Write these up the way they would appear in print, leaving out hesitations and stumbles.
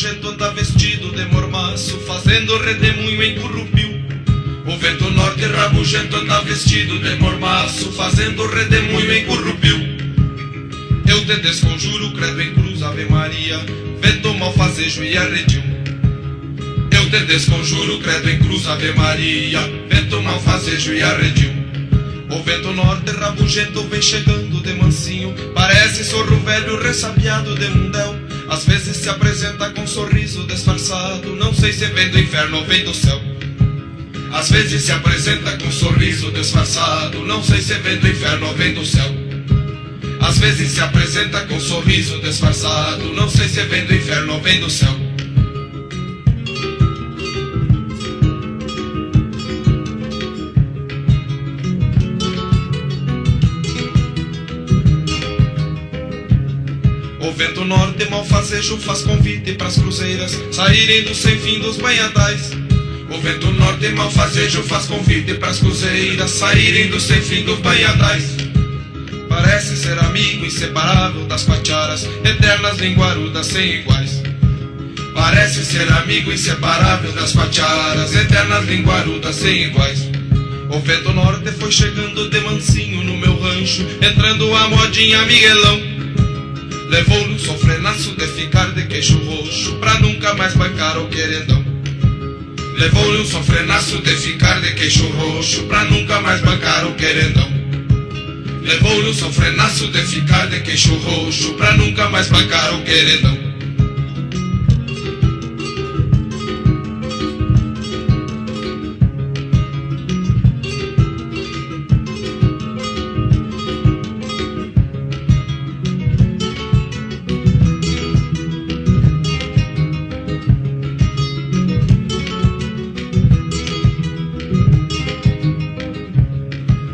projeto anda vestido de mormaço, fazendo redemoinho em currupio. O vento norte rabugento anda vestido de mormaço, fazendo redemoinho em currupio. Eu te desconjuro, credo em cruz, Ave Maria, vento malfazejo e arredio. Eu te desconjuro, credo em cruz, Ave Maria, vento malfazejo e arredio. O vento norte rabugento vem chegando de mansinho, parece sorro velho ressabiado de mundel. Às vezes se apresenta com um sorriso disfarçado, não sei se vem do inferno ou vem do céu. Às vezes se apresenta com um sorriso disfarçado, não sei se vem do inferno ou vem do céu. Às vezes se apresenta com um sorriso disfarçado, não sei se vem do inferno ou vem do céu. O vento norte malfazejo faz convite pras cruzeiras saírem do sem fim dos banhadais. O vento norte malfazejo faz convite pras cruzeiras saírem do sem fim dos banhadais. Parece ser amigo inseparável das pacharas, eternas linguarudas sem iguais. Parece ser amigo inseparável das pacharas, eternas linguarudas sem iguais. O vento norte foi chegando de mansinho no meu rancho, entrando a modinha Miguelão. Levou-lhe um sofrenaço de ficar de queixo roxo, pra nunca mais bancar o querendão. Levou-lhe um sofrenaço de ficar de queixo roxo, pra nunca mais bancar o querendão. Levou-lhe um sofrenaço de ficar de queixo roxo, pra nunca mais bancar o querendão.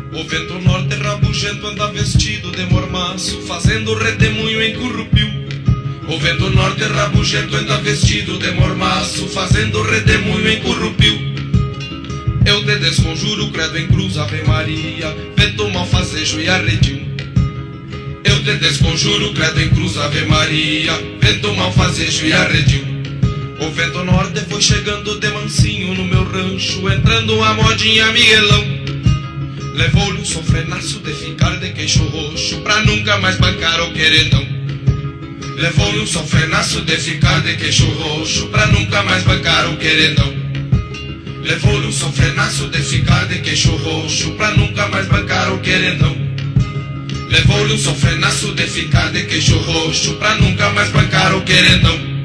O vento norte rabugento anda vestido de mormaço, fazendo redemoinho em currupio. O vento norte rabugento anda vestido de mormaço, fazendo redemoinho em currupio. Eu te desconjuro, credo em cruz, Ave Maria, vento malfazejo e arredio. Eu te desconjuro, credo em cruz, Ave Maria, vento malfazejo e arredio. O vento norte foi chegando de mansinho no meu rancho, entrando a modinha Miguelão. Levou-lhe um sofrenaço de ficar de queixo roxo, pra nunca mais bancar o querendão. Levou-lhe um sofrenaço de ficar de queixo roxo, pra nunca mais bancar o querendão. Levou-lhe um sofrenaço de ficar de queixo roxo, pra nunca mais bancar o querendão. Levou-lhe um sofrenaço de ficar de queixo roxo, pra nunca mais bancar o querendão.